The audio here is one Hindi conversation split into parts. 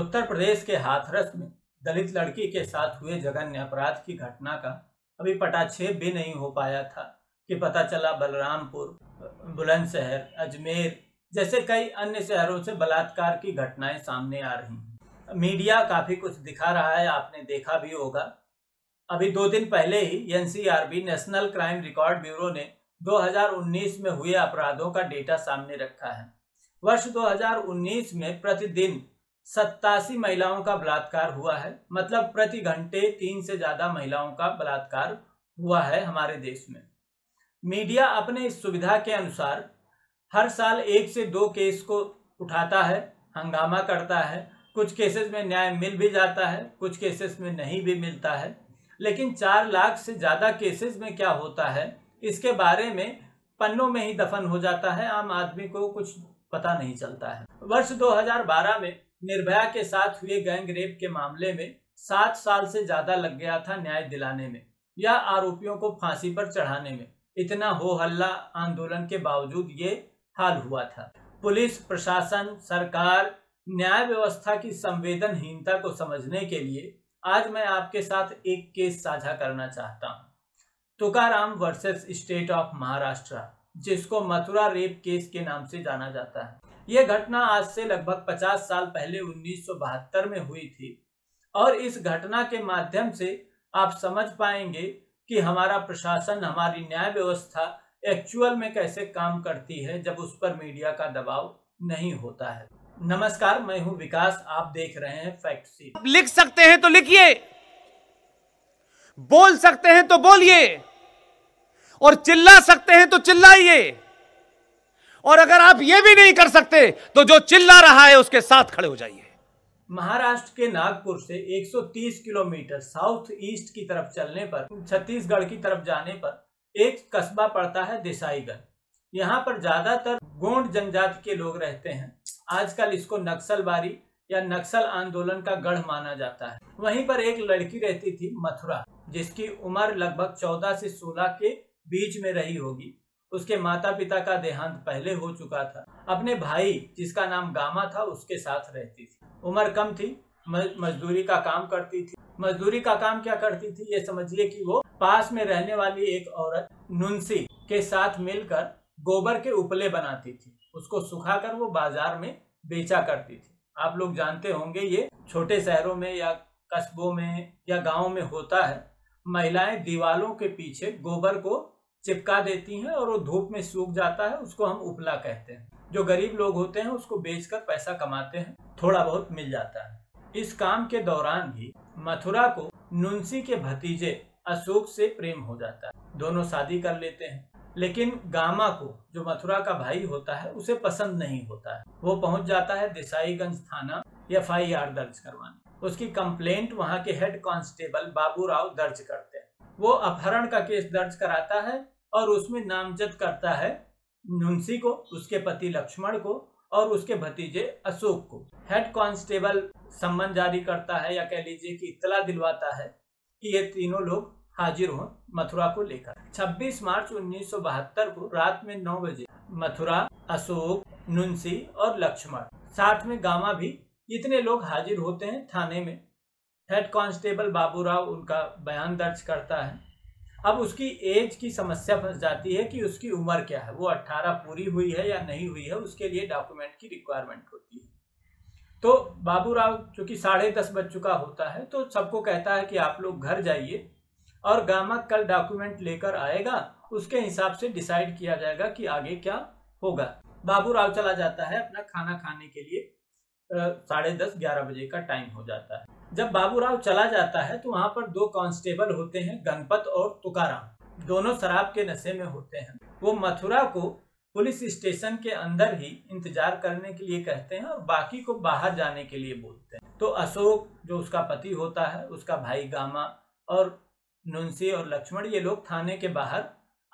उत्तर प्रदेश के हाथरस में दलित लड़की के साथ हुए जघन्य अपराध की घटना का अभी पटाक्षेप भी नहीं हो पाया था कि पता चला बलरामपुर, बुलंदशहर, अजमेर जैसे कई अन्य शहरों से बलात्कार की घटनाएं सामने आ रही हैं। मीडिया काफी कुछ दिखा रहा है, आपने देखा भी होगा। अभी 2 दिन पहले ही NCRB national crime record bureau ने 2019 में हुए अपराधों का डेटा सामने रखा है। वर्ष 2019 में प्रतिदिन 87 महिलाओं का बलात्कार हुआ है, मतलब प्रति घंटे 3 से ज्यादा महिलाओं का बलात्कार हुआ है हमारे देश में। मीडिया अपने इस सुविधा के अनुसार हर साल 1 से 2 केस को उठाता है, हंगामा करता है। कुछ केसेस में न्याय मिल भी जाता है, कुछ केसेस में नहीं भी मिलता है। लेकिन 4 लाख से ज्यादा केसेस में क्या होता है इसके बारे में पन्नों में ही दफन हो जाता है, आम आदमी को कुछ पता नहीं चलता है। वर्ष 2012 में निर्भया के साथ हुए गैंग रेप के मामले में 7 साल से ज्यादा लग गया था न्याय दिलाने में या आरोपियों को फांसी पर चढ़ाने में। इतना हो हल्ला आंदोलन के बावजूद ये हाल हुआ था। पुलिस प्रशासन, सरकार, न्याय व्यवस्था की संवेदनहीनता को समझने के लिए आज मैं आपके साथ एक केस साझा करना चाहता हूँ, Tukaram versus state of Maharashtra, जिसको मथुरा रेप केस के नाम से जाना जाता है। ये घटना आज से लगभग 50 साल पहले 1972 में हुई थी और इस घटना के माध्यम से आप समझ पाएंगे कि हमारा प्रशासन, हमारी न्याय व्यवस्था एक्चुअल में कैसे काम करती है जब उस पर मीडिया का दबाव नहीं होता है। नमस्कार, मैं हूं विकास, आप देख रहे हैं फैक्ट शीट। आप लिख सकते हैं तो लिखिए, बोल सकते हैं तो बोलिए और चिल्ला सकते हैं तो चिल्लाइए। और अगर आप ये भी नहीं कर सकते तो जो चिल्ला रहा है उसके साथ खड़े हो जाइए। महाराष्ट्र के नागपुर से 130 किलोमीटर साउथ ईस्ट की तरफ चलने पर, छत्तीसगढ़ की तरफ जाने पर एक कस्बा पड़ता है देसाईगढ़। यहाँ पर ज्यादातर गोंड जनजाति के लोग रहते हैं। आजकल इसको नक्सलबारी या नक्सल आंदोलन का गढ़ माना जाता है। वहीं पर एक लड़की रहती थी मथुरा, जिसकी उम्र लगभग 14 से 16 के बीच में रही होगी। उसके माता पिता का देहांत पहले हो चुका था। अपने भाई, जिसका नाम गामा था, उसके साथ रहती थी। उम्र कम थी, मजदूरी का काम करती थी। मजदूरी का काम क्या करती थी ये समझिए कि वो पास में रहने वाली एक औरत नुनसी के साथ मिलकर गोबर के उपले बनाती थी। उसको सुखाकर वो बाजार में बेचा करती थी। आप लोग जानते होंगे ये छोटे शहरों में या कस्बों में या गाँव में होता है। महिलाएं दीवालों के पीछे गोबर को चिपका देती हैं और वो धूप में सूख जाता है, उसको हम उपला कहते हैं। जो गरीब लोग होते हैं उसको बेचकर पैसा कमाते हैं, थोड़ा बहुत मिल जाता है। इस काम के दौरान ही मथुरा को नुनसी के भतीजे अशोक से प्रेम हो जाता है। दोनों शादी कर लेते हैं, लेकिन गामा को, जो मथुरा का भाई होता है, उसे पसंद नहीं होता है। वो पहुंच जाता है देसाईगंज थाना FIR दर्ज करवाने। उसकी कंप्लेंट वहां के हेड कांस्टेबल बाबूराव दर्ज करते हैं। वो अपहरण का केस दर्ज कराता है और उसमें नामजद करता है नुनसी को, उसके पति लक्ष्मण को और उसके भतीजे अशोक को। हेड कांस्टेबल सम्मन जारी करता है या कह लीजिए कि इत्तला दिलवाता है कि ये तीनों लोग हाजिर हों मथुरा को लेकर। 26 मार्च 1972 को रात में 9 बजे मथुरा, अशोक, नुनसी और लक्ष्मण, साथ में गामा भी, इतने लोग हाजिर होते हैं थाने में। हेड कांस्टेबल बाबूराव उनका बयान दर्ज करता है। अब उसकी एज की समस्या फंस जाती है कि उसकी उम्र क्या है, वो 18 पूरी हुई है या नहीं हुई है, उसके लिए डॉक्यूमेंट की रिक्वायरमेंट होती है। तो बाबूराव चूंकि 10:30 बज चुका होता है तो सबको कहता है कि आप लोग घर जाइए और गामा कल डॉक्यूमेंट लेकर आएगा, उसके हिसाब से डिसाइड किया जाएगा कि आगे क्या होगा। बाबूराव चला जाता है अपना खाना खाने के लिए। 10:30-11 बजे का टाइम हो जाता है। जब बाबूराव चला जाता है तो वहाँ पर 2 कांस्टेबल होते हैं, गणपत और तुकाराम। दोनों शराब के नशे में होते हैं। वो मथुरा को पुलिस स्टेशन के अंदर ही इंतजार करने के लिए कहते हैं और बाकी को बाहर जाने के लिए बोलते हैं। तो अशोक, जो उसका पति होता है, उसका भाई गामा और नुनसी और लक्ष्मण, ये लोग थाने के बाहर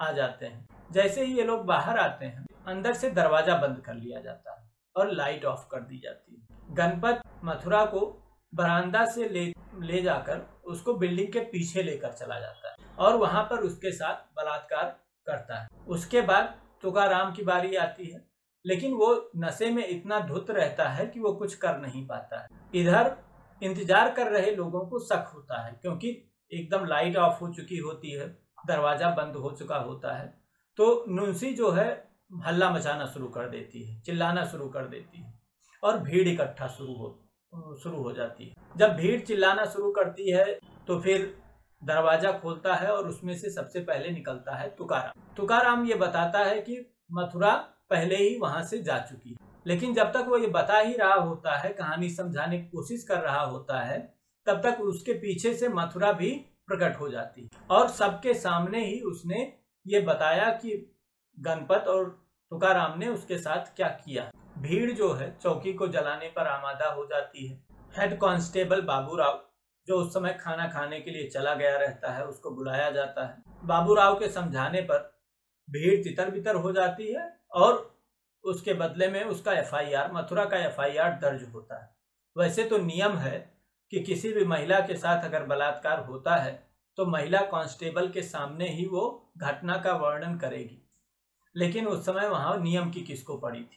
आ जाते हैं। जैसे ही ये लोग बाहर आते हैं, अंदर से दरवाजा बंद कर लिया जाता है और लाइट ऑफ कर दी जाती है। गणपत मथुरा को बरामदा से ले जाकर उसको बिल्डिंग के पीछे लेकर चला जाता है और वहां पर उसके साथ बलात्कार करता है। उसके बाद तुकाराम की बारी आती है। लेकिन वो नशे में इतना धुत रहता है कि वो कुछ कर नहीं पाता है। इधर इंतजार कर रहे लोगों को शक होता है, क्योंकि एकदम लाइट ऑफ हो चुकी होती है, दरवाजा बंद हो चुका होता है, तो नुनसी जो है हल्ला मचाना शुरू कर देती है, चिल्लाना शुरू कर देती है और भीड़ इकट्ठा शुरू हो जाती है। जब भीड़ चिल्लाना शुरू करती है तो फिर दरवाजा खोलता है और उसमें से सबसे पहले निकलता है तुकाराम। तुकाराम ये बताता है कि मथुरा पहले ही वहां से जा चुकी है, लेकिन जब तक वो ये बता ही रहा होता है, कहानी समझाने की कोशिश कर रहा होता है, तब तक उसके पीछे से मथुरा भी प्रकट हो जाती और सबके सामने ही उसने ये बताया कि गणपत और तुकाराम ने उसके साथ क्या किया। भीड़ जो है चौकी को जलाने पर आमादा हो जाती है। हेड कांस्टेबल बाबूराव, जो उस समय खाना खाने के लिए चला गया रहता है, उसको बुलाया जाता है। बाबूराव के समझाने पर भीड़ तितर बितर हो जाती है और उसके बदले में उसका एफआईआर, मथुरा का एफआईआर दर्ज होता है। वैसे तो नियम है कि किसी भी महिला के साथ अगर बलात्कार होता है तो महिला कांस्टेबल के सामने ही वो घटना का वर्णन करेगी, लेकिन उस समय वहाँ नियम की किसको पड़ी थी,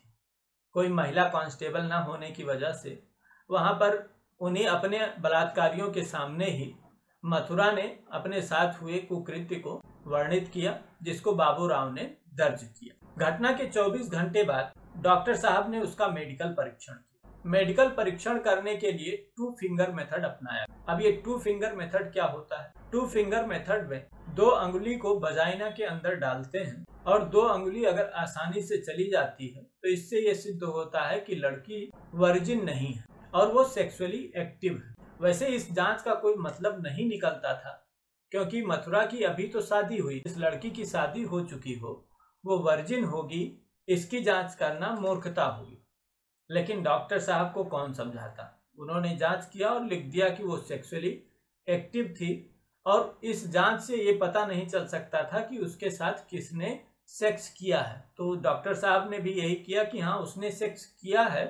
कोई महिला कांस्टेबल ना होने की वजह से वहाँ पर उन्हें अपने बलात्कारियों के सामने ही मथुरा ने अपने साथ हुए कुकृत्य को वर्णित किया, जिसको बाबूराव ने दर्ज किया। घटना के 24 घंटे बाद डॉक्टर साहब ने उसका मेडिकल परीक्षण किया। मेडिकल परीक्षण करने के लिए टू फिंगर मेथड अपनाया। अब ये टू फिंगर मेथड क्या होता है? टू फिंगर मेथड में दो अंगुली को वजाइना के अंदर डालते हैं और दो अंगुली अगर आसानी से चली जाती है तो इससे ये सिद्ध होता है कि लड़की वर्जिन नहीं है और वो सेक्सुअली एक्टिव है। वैसे इस जांच का कोई मतलब नहीं निकलता था, क्योंकि मथुरा की अभी तो शादी हुई, इस लड़की की शादी हो चुकी हो, वो वर्जिन होगी, इसकी जांच करना मूर्खता होगी। लेकिन डॉक्टर साहब को कौन समझाता, उन्होंने जांच किया और लिख दिया कि वो सेक्सुअली एक्टिव थी और इस जांच से ये पता नहीं चल सकता था कि उसके साथ किसने सेक्स किया है। तो डॉक्टर साहब ने भी यही किया कि हाँ, उसने सेक्स किया है,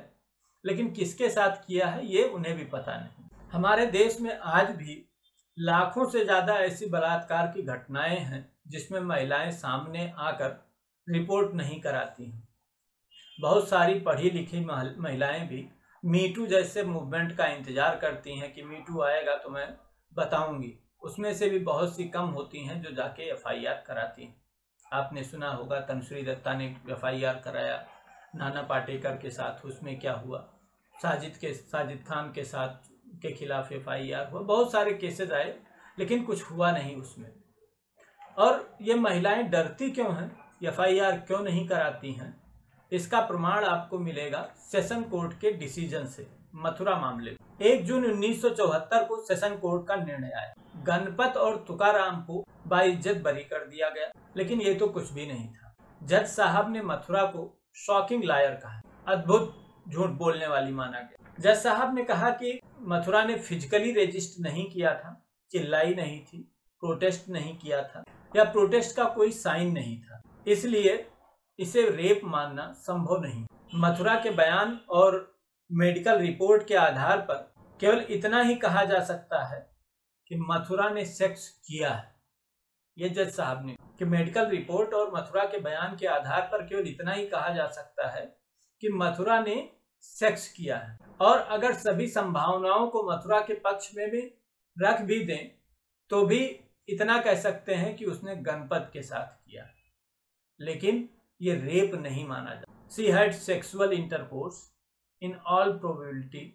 लेकिन किसके साथ किया है ये उन्हें भी पता नहीं। हमारे देश में आज भी लाखों से ज़्यादा ऐसी बलात्कार की घटनाएं हैं जिसमें महिलाएं सामने आकर रिपोर्ट नहीं कराती हैं। बहुत सारी पढ़ी लिखी महिलाएं भी मीटू जैसे मूवमेंट का इंतज़ार करती हैं कि मीटू आएगा तो मैं बताऊंगी। उसमें से भी बहुत सी कम होती हैं जो जाके एफआईआर कराती हैं। आपने सुना होगा तनुश्री दत्ता ने एफआईआर कराया नाना पाटेकर के साथ, उसमें क्या हुआ, साजिद खान के साथ के खिलाफ एफआईआर हुआ, बहुत सारे केसेस आए लेकिन कुछ हुआ नहीं उसमें। और ये महिलाएं डरती क्यों हैं, एफआईआर क्यों नहीं कराती हैं, इसका प्रमाण आपको मिलेगा सेशन कोर्ट के डिसीजन से। मथुरा मामले में 1 जून 1974 को सेशन कोर्ट का निर्णय आया। गणपत और तुकाराम को बाइज्जत बरी कर दिया गया, लेकिन ये तो कुछ भी नहीं था। जज साहब ने मथुरा को शॉकिंग लायर कहा, अद्भुत झूठ बोलने वाली माना गया। जज साहब ने कहा कि मथुरा ने फिजिकली रेजिस्ट नहीं किया था, चिल्लाई नहीं थी, प्रोटेस्ट नहीं किया था या प्रोटेस्ट का कोई साइन नहीं था, इसलिए इसे रेप मानना संभव नहीं। मथुरा के बयान और मेडिकल रिपोर्ट के आधार पर केवल इतना ही कहा जा सकता है कि मथुरा ने सेक्स किया है। ये जज साहब ने कि मेडिकल रिपोर्ट और मथुरा के बयान के आधार पर केवल इतना ही कहा जा सकता है कि मथुरा ने सेक्स किया है। और अगर सभी संभावनाओं को मथुरा के पक्ष में भी रख भी दें तो भी इतना कह सकते हैं कि उसने गणपत के साथ किया, लेकिन ये रेप नहीं माना जाता। She had sexual intercourse in all probability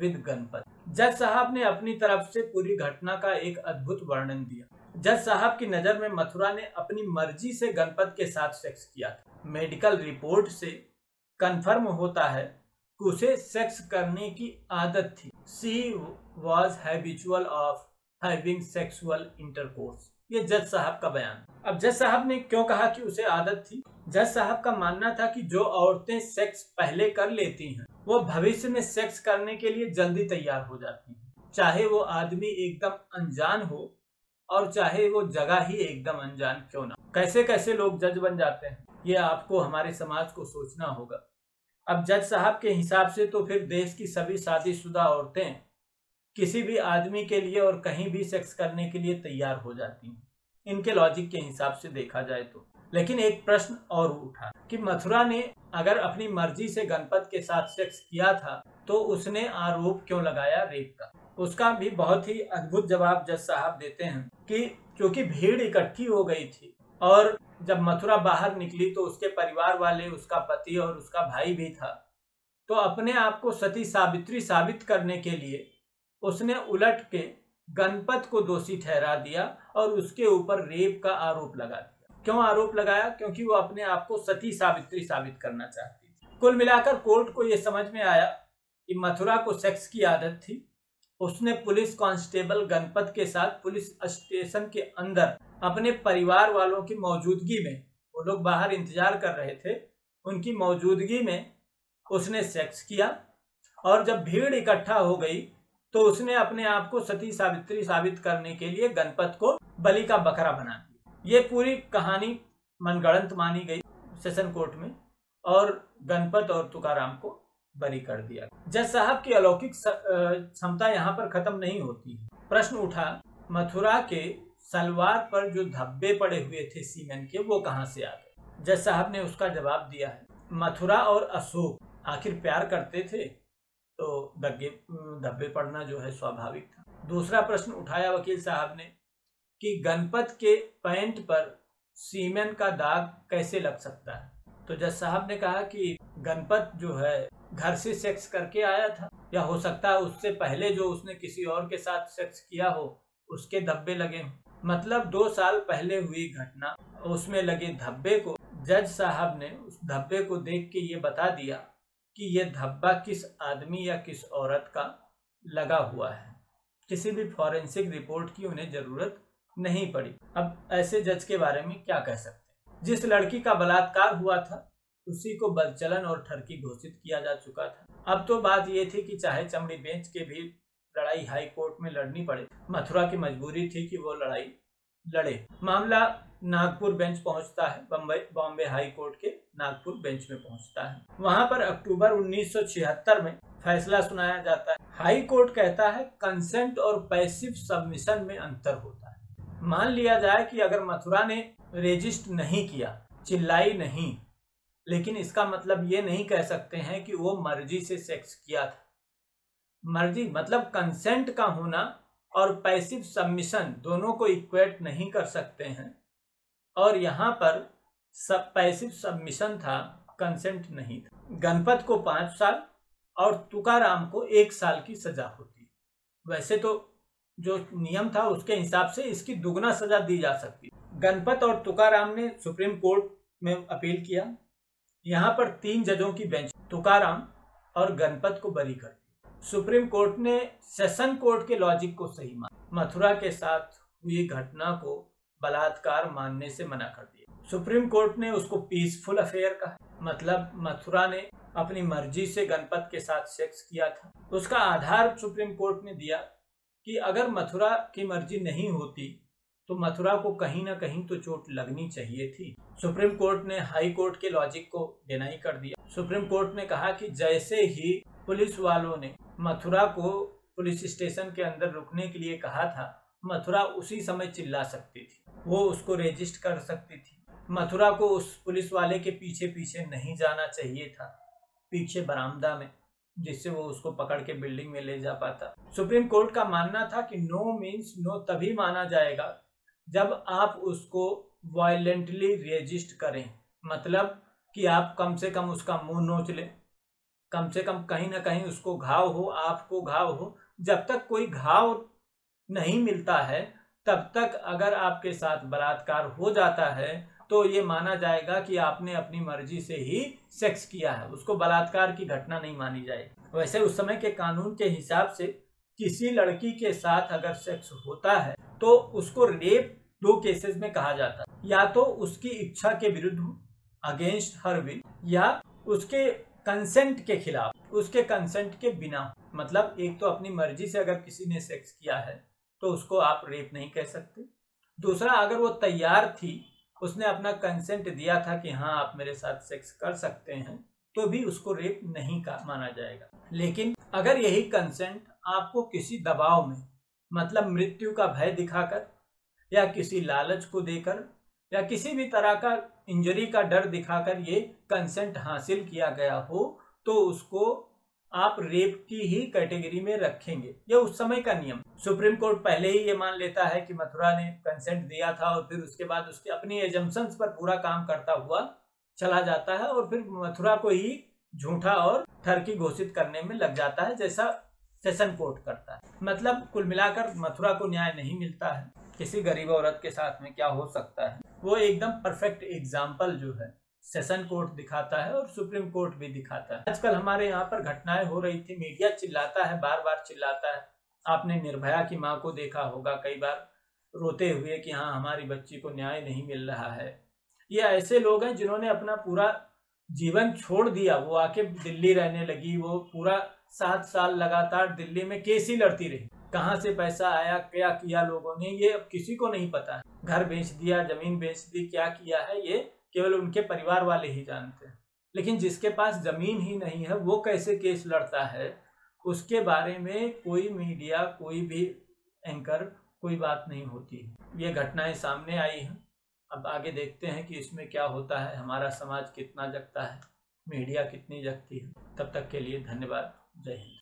with Ganpat. जज साहब ने अपनी तरफ से पूरी घटना का एक अद्भुत वर्णन दिया। जज साहब की नज़र में मथुरा ने अपनी मर्जी से गणपत के साथ सेक्स किया था। मेडिकल रिपोर्ट से कंफर्म होता है कि उसे सेक्स करने की आदत थी। She was habitual of having sexual intercourse. ये जज साहब का बयान। अब जज साहब ने क्यों कहा कि उसे आदत थी? जज साहब का मानना था कि जो औरतें सेक्स पहले कर लेती हैं वो भविष्य में सेक्स करने के लिए जल्दी तैयार हो जाती हैं, चाहे वो आदमी एकदम अनजान हो और चाहे वो जगह ही एकदम अनजान क्यों ना। कैसे कैसे लोग जज बन जाते हैं, ये आपको हमारे समाज को सोचना होगा। अब जज साहब के हिसाब से तो फिर देश की सभी शादीशुदा औरतें किसी भी आदमी के लिए और कहीं भी सेक्स करने के लिए तैयार हो जाती हैं, इनके लॉजिक के हिसाब से देखा जाए तो। लेकिन एक प्रश्न और उठा कि मथुरा ने अगर अपनी मर्जी से गणपत के साथ सेक्स किया था तो उसने आरोप क्यों लगाया रेप का। उसका भी बहुत ही अद्भुत जवाब जज साहब देते हैं कि क्योंकि भीड़ इकट्ठी हो गई थी और जब मथुरा बाहर निकली तो उसके परिवार वाले, उसका पति और उसका भाई भी था, तो अपने आप को सती सावित्री साबित करने के लिए उसने उलट के गणपत को दोषी ठहरा दिया और उसके ऊपर रेप का आरोप लगा दिया। क्यों आरोप लगाया? क्योंकि वो अपने आप को सती सावित्री साबित करना चाहती थी। कुल मिलाकर कोर्ट को ये समझ में आया कि मथुरा को सेक्स की आदत थी। उसने पुलिस कांस्टेबल गणपत के साथ पुलिस स्टेशन के अंदर अपने परिवार वालों की मौजूदगी में, वो लोग बाहर इंतजार कर रहे थे, उनकी मौजूदगी में उसने सेक्स किया और जब भीड़ इकट्ठा हो गई तो उसने अपने आप को सती सावित्री साबित करने के लिए गणपत को बलि का बकरा बना दिया। ये पूरी कहानी मनगढ़ंत मानी गई सेशन कोर्ट में और गणपत और तुकाराम को बरी कर दिया। जज साहब की अलौकिक क्षमता यहाँ पर खत्म नहीं होती। प्रश्न उठा मथुरा के सलवार पर जो धब्बे पड़े हुए थे सीमेन के, वो कहाँ से आ गए? जज साहब ने उसका जवाब दिया है, मथुरा और अशोक आखिर प्यार करते थे तो धब्बे पड़ना जो है स्वाभाविक था। दूसरा प्रश्न उठाया वकील साहब ने कि गणपत के पैंट पर सीमेन का दाग कैसे लग सकता है? तो जज साहब ने कहा कि गणपत जो है घर से सेक्स करके आया था या हो सकता है उससे पहले जो उसने किसी और के साथ सेक्स किया हो उसके धब्बे लगे हों। मतलब 2 साल पहले हुई घटना, उसमें लगे धब्बे को जज साहब ने उस धब्बे को देख के ये बता दिया कि ये धब्बा किस आदमी या किस औरत का लगा हुआ है। किसी भी फॉरेंसिक रिपोर्ट की उन्हें जरूरत नहीं पड़ी। अब ऐसे जज के बारे में क्या कह सकते हैं? जिस लड़की का बलात्कार हुआ था उसी को बदचलन और ठरकी घोषित किया जा चुका था। अब तो बात ये थी कि चाहे चमड़ी बेंच के भी लड़ाई हाई कोर्ट में लड़नी पड़े। मथुरा की मजबूरी थी कि वो लड़ाई लड़े। मामला नागपुर बेंच पहुंचता है, बॉम्बे हाई कोर्ट के नागपुर बेंच में पहुंचता है। वहां पर अक्टूबर 1976 में फैसला सुनाया जाता है। हाई कोर्ट कहता है कंसेंट और पैसिव सबमिशन में अंतर होता है। मान लिया जाए कि अगर मथुरा ने रेजिस्ट नहीं किया, चिल्लाई नहीं, लेकिन इसका मतलब ये नहीं कह सकते हैं कि वो मर्जी से सेक्स किया था। मर्जी मतलब कंसेंट का होना और पैसिव सबमिशन दोनों को इक्वेट नहीं कर सकते हैं और यहाँ पर सब पैसिव सबमिशन था, कंसेंट नहीं था। गणपत को 5 साल और तुकाराम को 1 साल की सजा होती। वैसे तो जो नियम था उसके हिसाब से इसकी दुगना सजा दी जा सकती। गणपत और तुकाराम ने सुप्रीम कोर्ट में अपील किया। यहाँ पर 3 जजों की बेंच तुकाराम और गणपत को बरी कर दी। सुप्रीम कोर्ट ने सेशन कोर्ट के लॉजिक को सही माना, मथुरा के साथ हुई घटना को बलात्कार मानने से मना कर दिया। सुप्रीम कोर्ट ने उसको पीसफुल अफेयर कहा, मतलब मथुरा ने अपनी मर्जी से गणपत के साथ सेक्स किया था। उसका आधार सुप्रीम कोर्ट ने दिया कि अगर मथुरा की मर्जी नहीं होती तो मथुरा को कहीं ना कहीं तो चोट लगनी चाहिए थी। सुप्रीम कोर्ट ने हाई कोर्ट के लॉजिक को डिनाई कर दिया। सुप्रीम कोर्ट ने कहा कि जैसे ही पुलिस वालों ने मथुरा को पुलिस स्टेशन के अंदर रुकने के लिए कहा था, मथुरा उसी समय चिल्ला सकती थी, वो उसको रेजिस्ट कर सकती थी। मथुरा को उस पुलिस वाले के पीछे पीछे नहीं जाना चाहिए था, पीछे बरामदा में, जिससे वो उसको पकड़ के बिल्डिंग में ले जा पाता। सुप्रीम कोर्ट का मानना था कि नो मीन्स नो तभी माना जाएगा जब आप उसको वायलेंटली रेजिस्ट करें, मतलब कि आप कम से कम उसका मुंह नोच लें, कम से कम कहीं ना कहीं उसको घाव हो, आपको घाव हो। जब तक कोई घाव नहीं मिलता है तब तक अगर आपके साथ बलात्कार हो जाता है तो ये माना जाएगा कि आपने अपनी मर्जी से ही सेक्स किया है, उसको बलात्कार की घटना नहीं मानी जाएगी। वैसे उस समय के कानून के हिसाब से किसी लड़की के साथ अगर सेक्स होता है तो उसको रेप 2 केसेस में कहा जाता है, या तो उसकी इच्छा के विरुद्ध हो, अगेंस्ट हर विल, या उसके कंसेंट के खिलाफ, उसके कंसेंट के बिना। मतलब एक तो अपनी मर्जी से अगर किसी ने सेक्स किया है तो उसको आप रेप नहीं कह सकते। दूसरा, अगर वो तैयार थी, उसने अपना कंसेंट दिया था कि हाँ आप मेरे साथ सेक्स कर सकते हैं, तो भी उसको रेप नहीं माना जाएगा। लेकिन अगर यही कंसेंट आपको किसी दबाव में, मतलब मृत्यु का भय दिखाकर या किसी लालच को देकर या किसी भी तरह का इंजरी का डर दिखाकर ये कंसेंट हासिल किया गया हो तो उसको आप रेप की ही कैटेगरी में रखेंगे। यह उस समय का नियम। सुप्रीम कोर्ट पहले ही ये मान लेता है कि मथुरा ने कंसेंट दिया था और फिर उसके बाद उसके अपनी एजम्पशंस पर पूरा काम करता हुआ चला जाता है और फिर मथुरा को ही झूठा और ठरकी घोषित करने में लग जाता है, जैसा सेशन कोर्ट करता है। मतलब कुल मिलाकर मथुरा को न्याय नहीं मिलता है। किसी गरीब औरत के साथ में क्या हो सकता है, वो एकदम परफेक्ट एग्जाम्पल जो है सेशन कोर्ट दिखाता है और सुप्रीम कोर्ट भी दिखाता है। आजकल हमारे यहाँ पर घटनाएं हो रही थी, मीडिया चिल्लाता है, बार बार चिल्लाता है। आपने निर्भया की माँ को देखा होगा कई बार रोते हुए कि हाँ हमारी बच्ची को न्याय नहीं मिल रहा है। ये ऐसे लोग हैं जिन्होंने अपना पूरा जीवन छोड़ दिया। वो आके दिल्ली रहने लगी, वो पूरा 7 साल लगातार दिल्ली में केस ही लड़ती रही। कहाँ से पैसा आया, क्या किया लोगों ने, ये अब किसी को नहीं पता है। घर बेच दिया, जमीन बेच दी, क्या किया है ये केवल उनके परिवार वाले ही जानते हैं। लेकिन जिसके पास जमीन ही नहीं है वो कैसे केस लड़ता है, उसके बारे में कोई मीडिया, कोई भी एंकर, कोई बात नहीं होती। ये घटनाएं सामने आई हैं। अब आगे देखते हैं कि इसमें क्या होता है, हमारा समाज कितना जगता है, मीडिया कितनी जगती है। तब तक के लिए धन्यवाद, जय हिंद।